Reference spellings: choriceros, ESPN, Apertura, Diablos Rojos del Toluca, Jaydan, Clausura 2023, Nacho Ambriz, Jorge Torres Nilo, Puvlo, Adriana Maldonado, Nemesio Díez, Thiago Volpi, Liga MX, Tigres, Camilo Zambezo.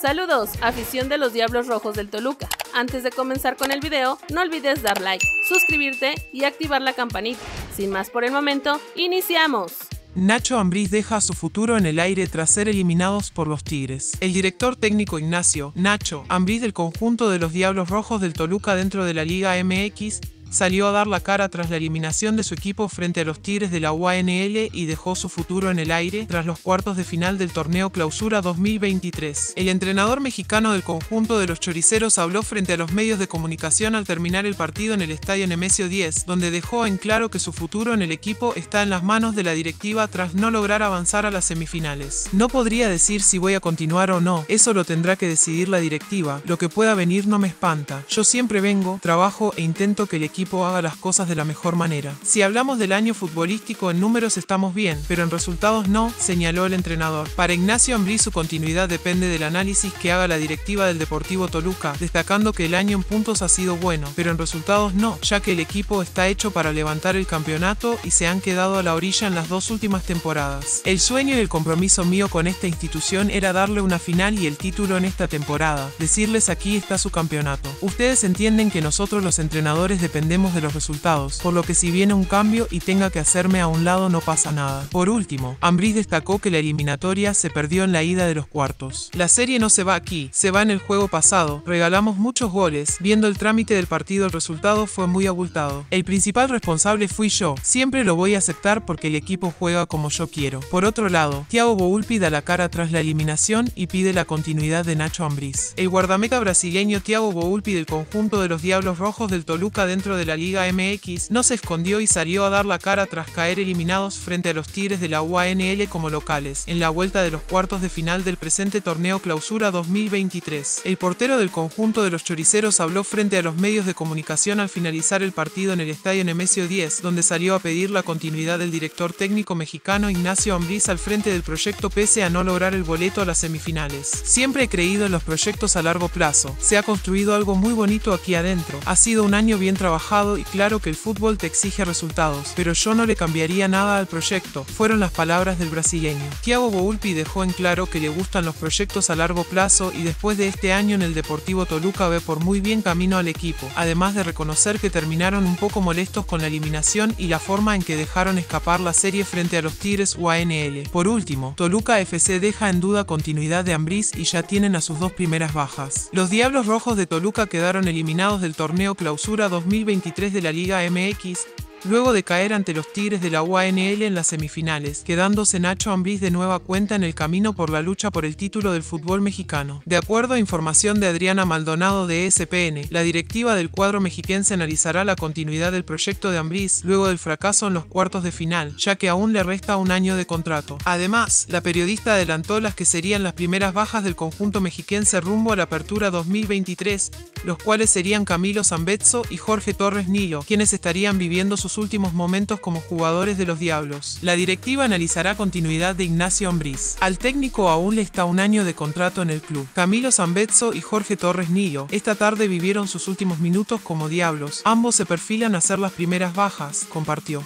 Saludos, afición de los Diablos Rojos del Toluca. Antes de comenzar con el video, no olvides dar like, suscribirte y activar la campanita. Sin más por el momento, ¡iniciamos! Nacho Ambriz deja su futuro en el aire tras ser eliminados por los Tigres. El director técnico Ignacio Nacho Ambriz del conjunto de los Diablos Rojos del Toluca dentro de la Liga MX salió a dar la cara tras la eliminación de su equipo frente a los Tigres de la UANL y dejó su futuro en el aire tras los cuartos de final del torneo Clausura 2023. El entrenador mexicano del conjunto de los choriceros habló frente a los medios de comunicación al terminar el partido en el estadio Nemesio Díez, donde dejó en claro que su futuro en el equipo está en las manos de la directiva tras no lograr avanzar a las semifinales. No podría decir si voy a continuar o no, eso lo tendrá que decidir la directiva, lo que pueda venir no me espanta. Yo siempre vengo, trabajo e intento que el equipo haga las cosas de la mejor manera. Si hablamos del año futbolístico, en números estamos bien, pero en resultados no, señaló el entrenador. Para Ignacio Ambriz, su continuidad depende del análisis que haga la directiva del Deportivo Toluca, destacando que el año en puntos ha sido bueno, pero en resultados no, ya que el equipo está hecho para levantar el campeonato y se han quedado a la orilla en las dos últimas temporadas. El sueño y el compromiso mío con esta institución era darle una final y el título en esta temporada, decirles aquí está su campeonato. Ustedes entienden que nosotros los entrenadores dependemos de los resultados, por lo que si viene un cambio y tenga que hacerme a un lado no pasa nada. Por último, Ambriz destacó que la eliminatoria se perdió en la ida de los cuartos. La serie no se va aquí, se va en el juego pasado, regalamos muchos goles, viendo el trámite del partido el resultado fue muy abultado. El principal responsable fui yo, siempre lo voy a aceptar porque el equipo juega como yo quiero. Por otro lado, Thiago Volpi da la cara tras la eliminación y pide la continuidad de Nacho Ambriz. El guardameta brasileño Thiago Volpi del conjunto de los Diablos Rojos del Toluca dentro de la Liga MX no se escondió y salió a dar la cara tras caer eliminados frente a los Tigres de la UANL como locales, en la vuelta de los cuartos de final del presente torneo Clausura 2023. El portero del conjunto de los choriceros habló frente a los medios de comunicación al finalizar el partido en el estadio Nemesio Díez, donde salió a pedir la continuidad del director técnico mexicano Ignacio Ambriz al frente del proyecto pese a no lograr el boleto a las semifinales. Siempre he creído en los proyectos a largo plazo, se ha construido algo muy bonito aquí adentro, ha sido un año bien trabajado y claro que el fútbol te exige resultados, pero yo no le cambiaría nada al proyecto, fueron las palabras del brasileño. Thiago Volpi dejó en claro que le gustan los proyectos a largo plazo y después de este año en el Deportivo Toluca ve por muy bien camino al equipo, además de reconocer que terminaron un poco molestos con la eliminación y la forma en que dejaron escapar la serie frente a los Tigres UANL. Por último, Toluca FC deja en duda continuidad de Ambriz y ya tienen a sus dos primeras bajas. Los Diablos Rojos de Toluca quedaron eliminados del torneo Clausura 2023 de la Liga MX, luego de caer ante los Tigres de la UANL en las semifinales, quedándose Nacho Ambriz de nueva cuenta en el camino por la lucha por el título del fútbol mexicano. De acuerdo a información de Adriana Maldonado de ESPN, la directiva del cuadro mexiquense analizará la continuidad del proyecto de Ambriz luego del fracaso en los cuartos de final, ya que aún le resta un año de contrato. Además, la periodista adelantó las que serían las primeras bajas del conjunto mexiquense rumbo a la Apertura 2023, los cuales serían Camilo Zambezo y Jorge Torres Nilo, quienes estarían viviendo sus últimos momentos como jugadores de los Diablos. La directiva analizará continuidad de Ignacio Ambriz. Al técnico aún le está un año de contrato en el club. Camilo Zambezo y Jorge Torres Nilo esta tarde vivieron sus últimos minutos como Diablos. Ambos se perfilan a ser las primeras bajas, compartió.